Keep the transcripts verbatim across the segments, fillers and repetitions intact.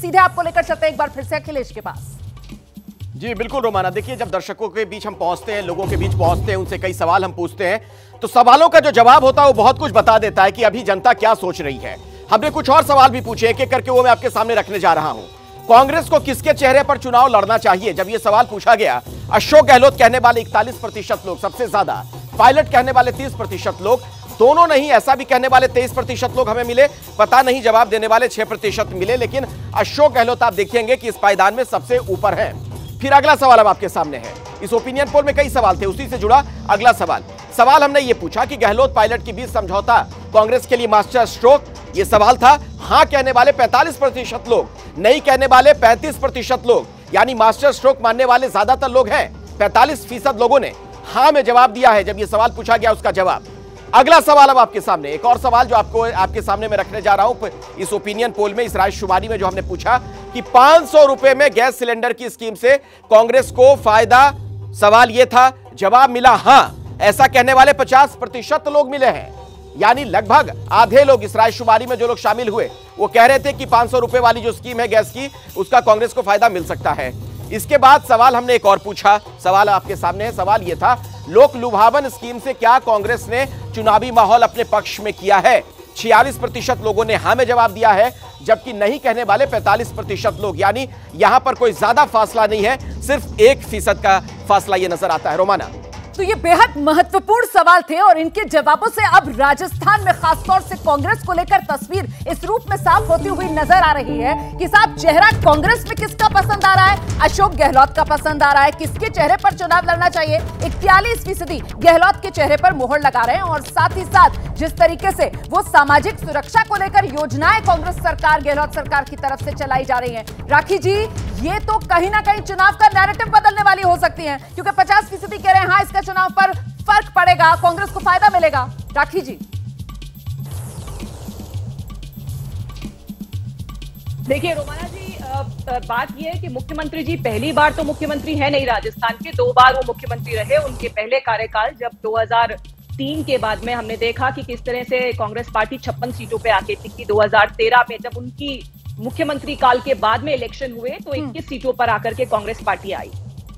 सीधे आपको लेकर चलते हैं एक बार फिर से अखिलेश के पास। जी बिल्कुल रोमाना, देखिए जब दर्शकों के बीच हम पहुंचते हैं, लोगों के बीच पहुंचते हैं, उनसे कई सवाल हम पूछते हैं तो सवालों का जो जवाब होता है वो बहुत कुछ बता देता है कि अभी जनता क्या सोच रही है। हमने कुछ और सवाल भी पूछे, एक एक करके वो मैं आपके सामने रखने जा रहा हूं। कांग्रेस को किसके चेहरे पर चुनाव लड़ना चाहिए, जब यह सवाल पूछा गया, अशोक गहलोत कहने वाले इकतालीस प्रतिशत लोग सबसे ज्यादा, पायलट कहने वाले तीस प्रतिशत लोग, दोनों नहीं ऐसा भी कहने वाले तेईस प्रतिशत लोग हमें मिले, पता नहीं जवाब देने वाले छह प्रतिशत मिले, लेकिन अशोक गहलोत आप देखेंगे कि इस पायदान में सबसे ऊपर है। फिर अगला सवाल अब आपके सामने है, इस ओपिनियन पोल में कई सवाल थे, उसी से जुड़ा अगला सवाल। सवाल हमने ये पूछा कि गहलोत पायलट के बीच समझौता कांग्रेस के लिए मास्टर स्ट्रोक, ये सवाल था। हाँ कहने वाले पैंतालीस प्रतिशत लोग, नहीं कहने वाले पैंतीस प्रतिशत लोग, यानी मास्टर स्ट्रोक मानने वाले ज्यादातर लोग हैं। पैंतालीस फीसद लोगों ने हाँ में जवाब दिया है जब यह सवाल पूछा गया, उसका जवाब। अगला सवाल अब आपके सामने, एक और सवाल जो आपको आपके सामने मैं रखने जा रहा हूं इस ओपिनियन पोल में, इस रायशुमारी में, जो हमने पूछा कि पांच सौ रुपए में गैस सिलेंडर की स्कीम से कांग्रेस को फायदा, सवाल यह था, जवाब मिला हां, ऐसा कहने वाले पचास प्रतिशत लोग मिले हैं, यानी लगभग आधे लोग इस रायशुमारी में जो लोग शामिल हुए वो कह रहे थे कि पांच सौ रुपए वाली जो स्कीम है गैस की, उसका कांग्रेस को फायदा मिल सकता है। इसके बाद सवाल हमने एक और पूछा, सवाल आपके सामने है, सवाल यह था, लोक लुभावन स्कीम से क्या कांग्रेस ने चुनावी माहौल अपने पक्ष में किया है। छियालीस प्रतिशत लोगों ने हां में जवाब दिया है, जबकि नहीं कहने वाले पैंतालीस प्रतिशत लोग, यानी यहां पर कोई ज्यादा फासला नहीं है, सिर्फ एक फीसद का फासला यह नजर आता है। रोमाना, तो ये बेहद महत्वपूर्ण सवाल थे और इनके जवाबों से अब राजस्थान में खासतौर से कांग्रेस को लेकर तस्वीर इस रूप में साफ होती हुई नजर आ रही है कि साहब चेहरा कांग्रेस में किसका पसंद आ रहा है, अशोक गहलोत का पसंद आ रहा है। किसके चेहरे पर चुनाव लड़ना चाहिए, इकतालीस फीसदी गहलोत के चेहरे पर मोहर लगा रहे हैं। और साथ ही साथ जिस तरीके से वो सामाजिक सुरक्षा को लेकर योजनाएं कांग्रेस सरकार, गहलोत सरकार की तरफ से चलाई जा रही है, राखी जी ये तो कहीं ना कहीं चुनाव का नैरेटिव बदलने वाली हो सकती है, क्योंकि पचास फीसदी कह रहे हैं हाँ इसका चुनाव पर फर्क पड़ेगा, कांग्रेस को फायदा मिलेगा। राखी जी देखिए, रोमाना जी बात यह है कि मुख्यमंत्री जी पहली बार तो मुख्यमंत्री है नहीं राजस्थान के, दो बार वो मुख्यमंत्री रहे। उनके पहले कार्यकाल जब दो हज़ार तीन के बाद में हमने देखा कि किस तरह से कांग्रेस पार्टी छप्पन सीटों पे आके टिकी। दो हज़ार तेरह में जब उनकी मुख्यमंत्री काल के बाद में इलेक्शन हुए तो इक्कीस सीटों पर आकर के कांग्रेस पार्टी आई।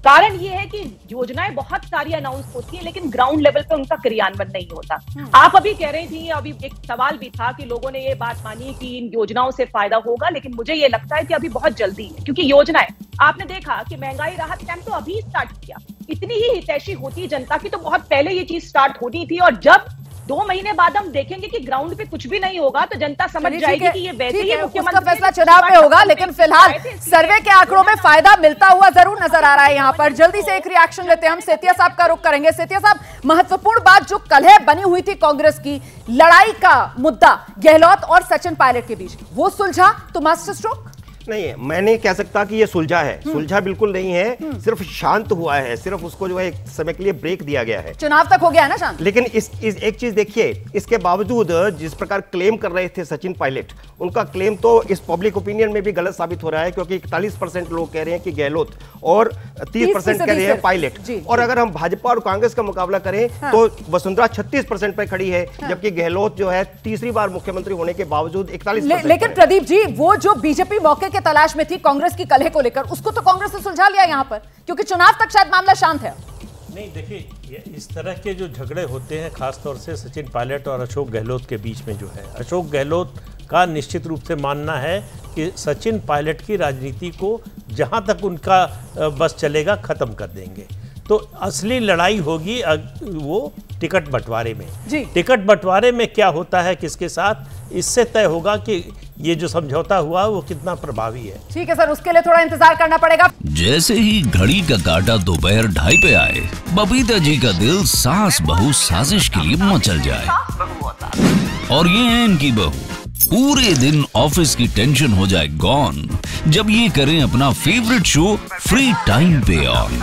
कारण ये है कि योजनाएं बहुत सारी अनाउंस होती है लेकिन ग्राउंड लेवल पर उनका क्रियान्वयन नहीं होता। आप अभी कह रही थी, अभी एक सवाल भी था कि लोगों ने ये बात मानी कि इन योजनाओं से फायदा होगा, लेकिन मुझे ये लगता है कि अभी बहुत जल्दी है, क्योंकि योजनाएं आपने देखा कि महंगाई राहत कैंप तो अभी स्टार्ट किया, इतनी ही हितैषी होती जनता की तो बहुत पहले ये चीज स्टार्ट होनी थी। और जब दो महीने बाद हम देखेंगे कि ग्राउंड पे कुछ भी नहीं होगा तो जनता समझ जाएगी कि ये वैसे ही मुख्यमंत्री फैसला चुनाव में होगा। लेकिन फिलहाल सर्वे के आंकड़ों में फायदा मिलता हुआ जरूर नजर आ रहा है। यहाँ पर जल्दी से एक रिएक्शन लेते हैं हम, सेतिया साहब का रुख करेंगे। सेतिया साहब, महत्वपूर्ण बात जो कलह बनी हुई थी कांग्रेस की, लड़ाई का मुद्दा गहलोत और सचिन पायलट के बीच, वो सुलझा तो मास्टर स्ट्रोक नहीं है। मैं नहीं कह सकता कि ये सुलझा है, सुलझा बिल्कुल नहीं है, सिर्फ शांत हुआ है, सिर्फ उसको जो है एक समय के लिए ब्रेक दिया गया है, चुनाव तक हो गया है ना शांत। लेकिन इस, इस एक चीज देखिए, इसके बावजूद जिस प्रकार क्लेम कर रहे थे सचिन पायलट, उनका क्लेम तो इस पब्लिक ओपिनियन में भी गलत साबित हो रहा है, क्योंकि इकतालीस परसेंट लोग कह रहे हैं कि गहलोत और तीस परसेंट कह रहे हैं पायलट। और अगर हम भाजपा और कांग्रेस का मुकाबला करें तो वसुंधरा छत्तीस परसेंट पर खड़ी है, जबकि गहलोत जो है तीसरी बार मुख्यमंत्री होने के बावजूद इकतालीस। लेकिन प्रदीप जी, वो जो बीजेपी मौके के तलाश में थी कांग्रेस की कलह को लेकर, उसको तो कांग्रेस ने सुलझा लिया यहाँ पर, क्योंकि चुनाव तक शायद मामला शांत है। नहीं देखिए, इस तरह के जो झगड़े होते हैं खासतौर से सचिन पायलट और अशोक गहलोत के बीच में, जो है अशोक गहलोत का निश्चित रूप से मानना है कि सचिन पायलट की राजनीति को जहाँ तक उनका बस चलेगा खत्म कर देंगे। तो असली लड़ाई होगी वो टिकट बंटवारे में। टिकट बंटवारे में क्या होता है किसके साथ, इससे तय होगा कि ये जो समझौता हुआ वो कितना प्रभावी है। ठीक है सर, उसके लिए थोड़ा इंतजार करना पड़ेगा। जैसे ही घड़ी का काटा दोपहर ढाई पे आए, बबीता जी का दिल सास बहू साजिश के लिए मचल जाए। और ये है इनकी बहू, पूरे दिन ऑफिस की टेंशन हो जाए गॉन जब ये करें अपना फेवरेट शो फ्री टाइम पे ऑन।